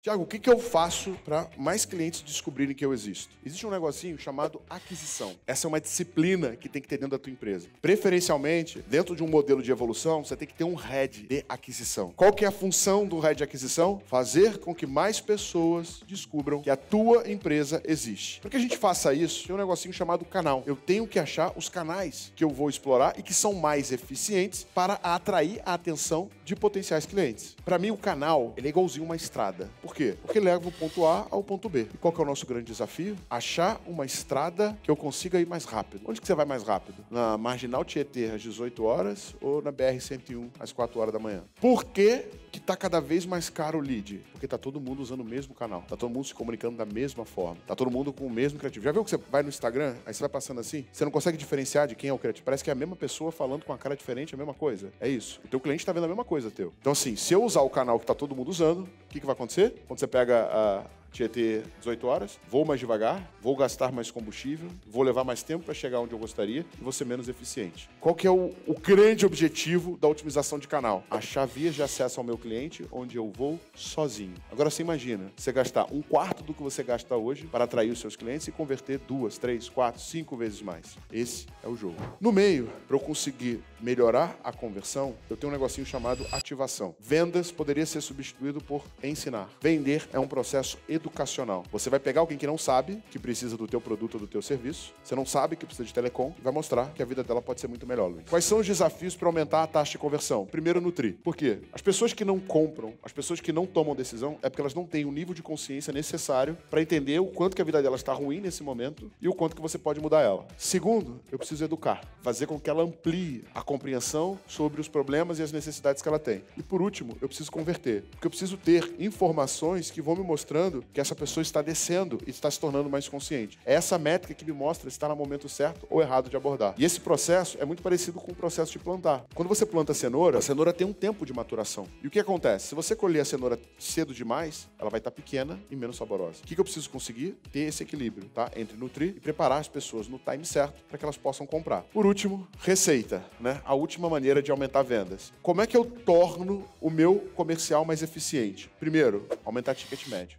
Tiago, o que que eu faço para mais clientes descobrirem que eu existo? Existe um negocinho chamado aquisição. Essa é uma disciplina que tem que ter dentro da tua empresa. Preferencialmente, dentro de um modelo de evolução, você tem que ter um head de aquisição. Qual que é a função do head de aquisição? Fazer com que mais pessoas descubram que a tua empresa existe. Para que a gente faça isso, tem um negocinho chamado canal. Eu tenho que achar os canais que eu vou explorar e que são mais eficientes para atrair a atenção de potenciais clientes. Para mim, o canal, ele é igualzinho uma estrada. Por quê? Porque leva o ponto A ao ponto B. E qual que é o nosso grande desafio? Achar uma estrada que eu consiga ir mais rápido. Onde que você vai mais rápido? Na Marginal Tietê, às 18 horas, ou na BR-101, às 4 horas da manhã? Por quê? Que tá cada vez mais caro o lead, porque tá todo mundo usando o mesmo canal, tá todo mundo se comunicando da mesma forma, tá todo mundo com o mesmo criativo. Já viu que você vai no Instagram, aí você vai passando assim, você não consegue diferenciar de quem é o criativo, parece que é a mesma pessoa falando com a cara diferente, a mesma coisa. É isso, o teu cliente tá vendo a mesma coisa teu. Então assim, se eu usar o canal que tá todo mundo usando, o que que vai acontecer? Quando você pega a Tietê 18 horas, vou mais devagar, vou gastar mais combustível, vou levar mais tempo para chegar onde eu gostaria e vou ser menos eficiente. Qual que é o grande objetivo da otimização de canal? Achar vias de acesso ao meu cliente onde eu vou sozinho. Agora você imagina, você gastar um quarto do que você gasta hoje para atrair os seus clientes e converter 2, 3, 4, 5 vezes mais. Esse é o jogo. No meio, para eu conseguir melhorar a conversão, eu tenho um negocinho chamado ativação. Vendas poderia ser substituído por ensinar. Vender é um processo educacional. Você vai pegar alguém que não sabe que precisa do teu produto ou do teu serviço, você não sabe que precisa de telecom, e vai mostrar que a vida dela pode ser muito melhor. Luiz. Quais são os desafios para aumentar a taxa de conversão? Primeiro, nutrir. Por quê? As pessoas que não compram, as pessoas que não tomam decisão, é porque elas não têm o nível de consciência necessário para entender o quanto que a vida dela está ruim nesse momento e o quanto que você pode mudar ela. Segundo, eu preciso educar. Fazer com que ela amplie a compreensão sobre os problemas e as necessidades que ela tem. E por último, eu preciso converter. Porque eu preciso ter informações que vão me mostrando que essa pessoa está descendo e está se tornando mais consciente. É essa métrica que me mostra se está no momento certo ou errado de abordar. E esse processo é muito parecido com o processo de plantar. Quando você planta a cenoura tem um tempo de maturação. E o que acontece? Se você colher a cenoura cedo demais, ela vai estar pequena e menos saborosa. O que eu preciso conseguir? Ter esse equilíbrio, tá? Entre nutrir e preparar as pessoas no time certo para que elas possam comprar. Por último, receita, né? A última maneira de aumentar vendas. Como é que eu torno o meu comercial mais eficiente? Primeiro, aumentar ticket médio.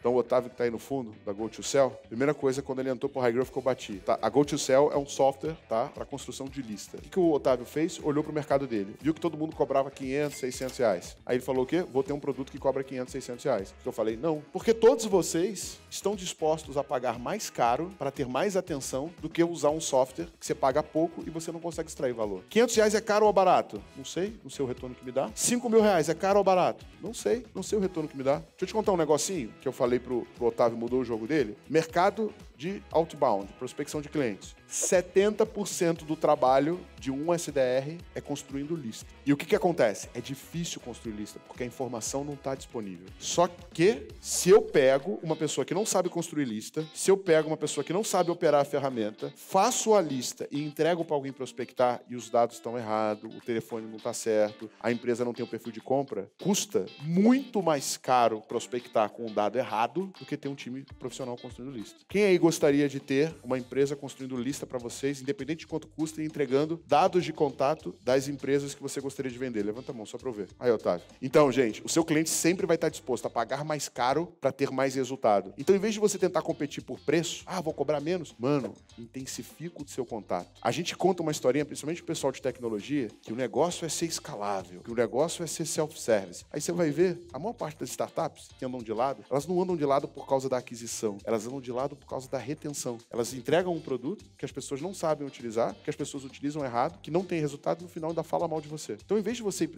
Então o Otávio, que está aí no fundo, da GoToSell, primeira coisa, quando ele entrou pro High Growth, que eu bati. Tá? A GoToSell é um software, tá? Para construção de lista. O que que o Otávio fez? Olhou pro mercado dele. Viu que todo mundo cobrava 500, 600 reais. Aí ele falou o quê? Vou ter um produto que cobra 500, 600 reais. Eu falei, não. Porque todos vocês estão dispostos a pagar mais caro para ter mais atenção do que usar um software que você paga pouco e você não consegue extrair valor. 500 reais é caro ou barato? Não sei. Não sei o retorno que me dá. 5 mil reais é caro ou barato? Não sei. Não sei o retorno que me dá. Deixa eu te contar um negocinho que eu falei pro Otávio, mudou o jogo dele. Mercado de outbound, prospecção de clientes. 70% do trabalho de um SDR é construindo lista. E o que que acontece? É difícil construir lista, porque a informação não está disponível. Só que, se eu pego uma pessoa que não sabe construir lista, se eu pego uma pessoa que não sabe operar a ferramenta, faço a lista e entrego para alguém prospectar e os dados estão errados, o telefone não está certo, a empresa não tem o perfil de compra, custa muito mais caro prospectar com um dado errado do que ter um time profissional construindo lista. Quem aí gostaria de ter uma empresa construindo lista para vocês, independente de quanto custa, e entregando dados de contato das empresas que você gostaria de vender? Levanta a mão só para eu ver. Aí, Otávio. Então, gente, o seu cliente sempre vai estar disposto a pagar mais caro para ter mais resultado. Então, em vez de você tentar competir por preço, vou cobrar menos, mano, intensifica o seu contato. A gente conta uma historinha, principalmente o pessoal de tecnologia, que o negócio é ser escalável, que o negócio é ser self-service. Aí você vai ver, a maior parte das startups que andam de lado, elas não andam de lado por causa da aquisição, elas andam de lado por causa da retenção. Elas entregam um produto que as pessoas não sabem utilizar, que as pessoas utilizam errado, que não tem resultado e no final ainda fala mal de você. Então, em vez de você ir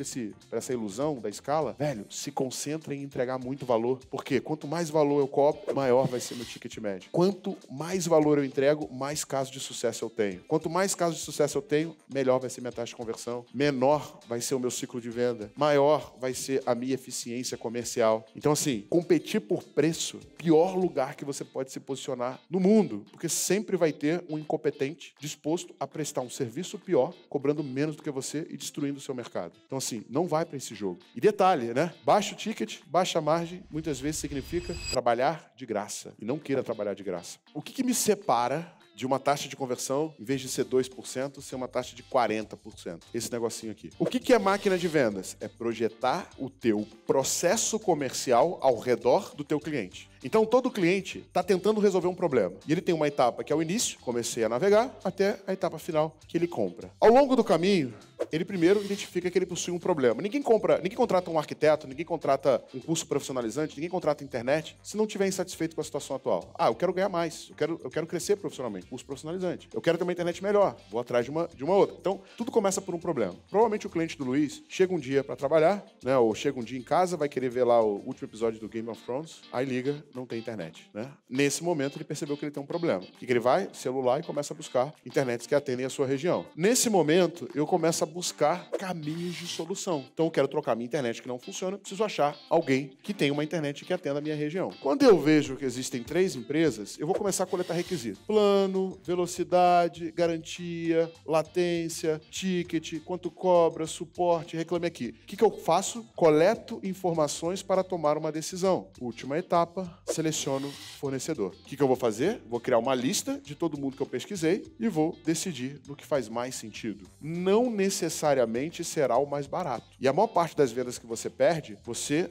para essa ilusão da escala, velho, se concentra em entregar muito valor. Porque quanto mais valor eu cobro, maior vai ser meu ticket médio. Quanto mais valor eu entrego, mais casos de sucesso eu tenho. Quanto mais casos de sucesso eu tenho, melhor vai ser minha taxa de conversão, menor vai ser o meu ciclo de venda, maior vai ser a minha eficiência comercial. Então, assim, competir por preço, pior lugar que você pode se posicionar no mundo, porque sempre vai ter um incompetente disposto a prestar um serviço pior, cobrando menos do que você e destruindo o seu mercado. Então, assim, não vai para esse jogo. E detalhe, né? Baixo ticket, baixa margem, muitas vezes significa trabalhar de graça. E não queira trabalhar de graça. O que que me separa de uma taxa de conversão, em vez de ser 2%, ser uma taxa de 40%. Esse negocinho aqui. O que é máquina de vendas? É projetar o teu processo comercial ao redor do teu cliente. Então, todo cliente está tentando resolver um problema. E ele tem uma etapa que é o início, comecei a navegar, até a etapa final, que ele compra. Ao longo do caminho, ele primeiro identifica que ele possui um problema. Ninguém contrata um arquiteto, ninguém contrata um curso profissionalizante, ninguém contrata internet, se não estiver insatisfeito com a situação atual. Ah, eu quero ganhar mais, eu quero crescer profissionalmente, curso profissionalizante. Eu quero ter uma internet melhor, vou atrás de uma outra. Então, tudo começa por um problema. Provavelmente o cliente do Luiz chega um dia para trabalhar, né, ou chega um dia em casa, vai querer ver lá o último episódio do Game of Thrones, aí liga, não tem internet, né? Nesse momento, ele percebeu que ele tem um problema. O que ele vai? Celular e começa a buscar internets que atendem a sua região. Nesse momento, eu começo a buscar caminhos de solução. Então, eu quero trocar minha internet que não funciona, preciso achar alguém que tenha uma internet que atenda a minha região. Quando eu vejo que existem 3 empresas, eu vou começar a coletar requisitos. Plano, velocidade, garantia, latência, ticket, quanto cobra, suporte, Reclame Aqui. O que eu faço? Coleto informações para tomar uma decisão. Última etapa, seleciono fornecedor. O que eu vou fazer? Vou criar uma lista de todo mundo que eu pesquisei e vou decidir no que faz mais sentido. Não necessariamente será o mais barato. E a maior parte das vendas que você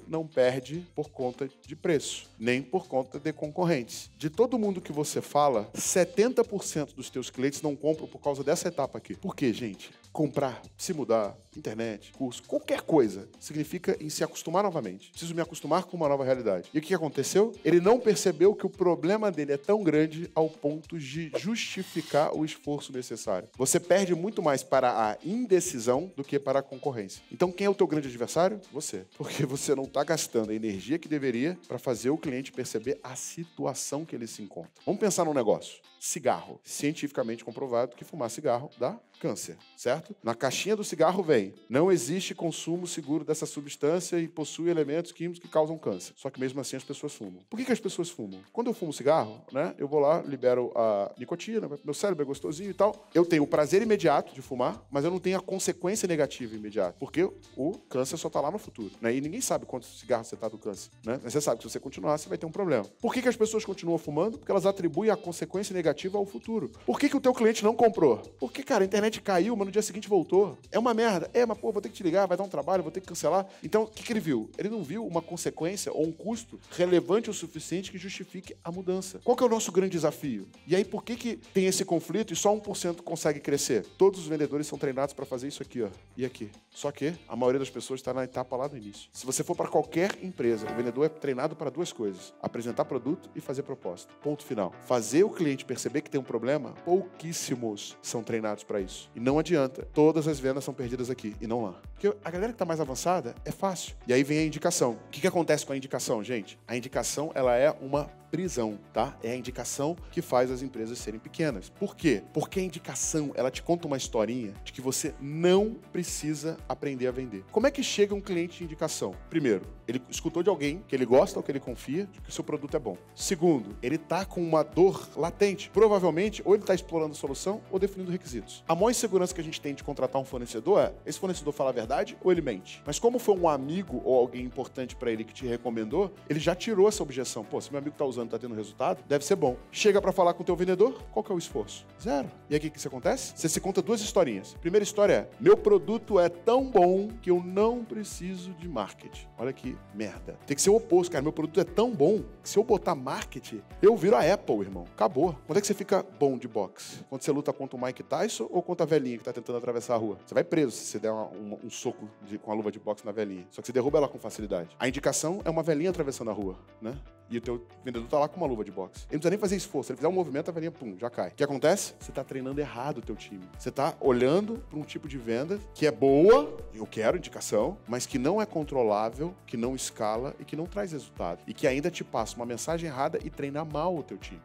não perde por conta de preço, nem por conta de concorrentes. De todo mundo que você fala, 70% dos teus clientes não compram por causa dessa etapa aqui. Por quê, gente? Comprar, se mudar, internet, curso, qualquer coisa, significa em se acostumar novamente. Preciso me acostumar com uma nova realidade. E o que aconteceu? Ele não percebeu que o problema dele é tão grande ao ponto de justificar o esforço necessário. Você perde muito mais para a indecisão do que para a concorrência. Então, quem é o teu grande adversário? Você. Porque você não está gastando a energia que deveria para fazer o cliente perceber a situação que ele se encontra. Vamos pensar num negócio. Cigarro. Cientificamente comprovado que fumar cigarro dá câncer, certo? Na caixinha do cigarro vem: não existe consumo seguro dessa substância e possui elementos químicos que causam câncer. Só que mesmo assim as pessoas fumam. Por que as pessoas fumam? Quando eu fumo cigarro, né, eu vou lá, libero a nicotina, meu cérebro é gostosinho e tal. Eu tenho o prazer imediato de fumar, mas eu não tenho a consequência negativa imediata, porque o câncer só tá lá no futuro, né? E ninguém sabe quanto cigarro você tá do câncer, né? Mas você sabe que se você continuar, você vai ter um problema. Por que as pessoas continuam fumando? Porque elas atribuem a consequência negativa ao futuro. Por que o teu cliente não comprou? Porque, cara, a internet caiu, mas no dia seguinte voltou. É uma merda. É, mas pô, vou ter que te ligar, vai dar um trabalho, vou ter que cancelar. Então, o que ele viu? Ele não viu uma consequência ou um custo relevante o suficiente que justifique a mudança. Qual que é o nosso grande desafio? E aí, por que tem esse conflito e só 1% consegue crescer? Todos os vendedores são treinados para fazer isso aqui, ó, e aqui. Só que a maioria das pessoas está na etapa lá do início. Se você for para qualquer empresa, o vendedor é treinado para 2 coisas: apresentar produto e fazer proposta. Ponto final. Fazer o cliente perceber que tem um problema, pouquíssimos são treinados para isso. E não adianta. Todas as vendas são perdidas aqui e não lá. Porque a galera que tá mais avançada é fácil. E aí vem a indicação. O que acontece com a indicação, gente? A indicação, ela é uma prisão, tá? É a indicação que faz as empresas serem pequenas. Por quê? Porque a indicação, ela te conta uma historinha de que você não precisa aprender a vender. Como é que chega um cliente de indicação? Primeiro, ele escutou de alguém que ele gosta ou que ele confia que o seu produto é bom. Segundo, ele tá com uma dor latente. Provavelmente, ou ele tá explorando a solução ou definindo requisitos. A maior insegurança que a gente tem de contratar um fornecedor é: esse fornecedor fala a verdade ou ele mente? Mas como foi um amigo ou alguém importante pra ele que te recomendou, ele já tirou essa objeção. Pô, se meu amigo tá usando, tá tendo resultado, deve ser bom. Chega pra falar com o teu vendedor, qual que é o esforço? Zero. E aí o que acontece? Você se conta 2 historinhas. Primeira história é: meu produto é tão bom que eu não preciso de marketing. Olha que merda. Tem que ser o oposto, cara. Meu produto é tão bom que se eu botar marketing, eu viro a Apple, irmão. Acabou. Quando é que você fica bom de boxe? Quando você luta contra o Mike Tyson ou contra a velhinha que tá tentando atravessar a rua? Você vai preso se você der um soco com a luva de boxe na velhinha. Só que você derruba ela com facilidade. A indicação é uma velhinha atravessando a rua, né? E o teu vendedor tá lá com uma luva de boxe. Ele não precisa nem fazer esforço. Se ele fizer um movimento, a velhinha, pum, já cai. O que acontece? Você tá treinando errado o teu time. Você tá olhando para um tipo de venda que é boa, eu quero indicação, mas que não é controlável, que não escala e que não traz resultado. E que ainda te passa uma mensagem errada e treina mal o teu time.